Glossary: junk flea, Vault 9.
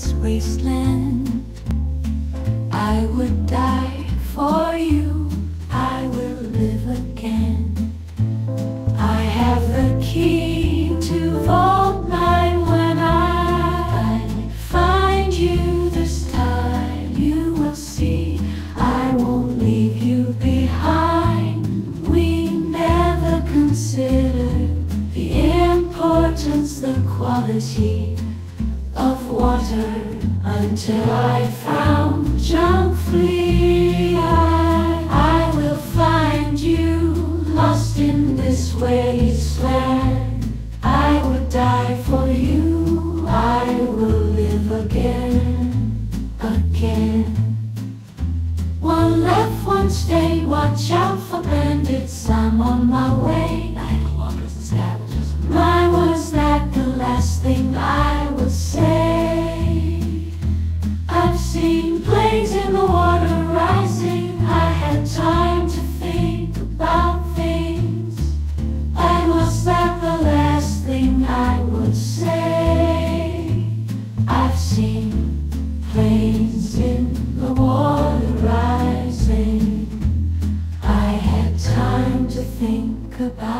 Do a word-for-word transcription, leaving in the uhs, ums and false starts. this wasteland. I would die for you, I will live again. I have the key to Vault nine. When I find you this time, you will see I won't leave you behind. We never consider the importance, the quality of water, until I found junk flea. I, I will find you lost in this wasteland. I would die for you, I will live again, again. One left, one stay, watch out for bandits, I'm on my way. Why was that the last thing I would say? I've seen plagues in the water rising. I had time to think about things. Why was that the last thing I would say? I've seen plagues in the water rising. I had time to think about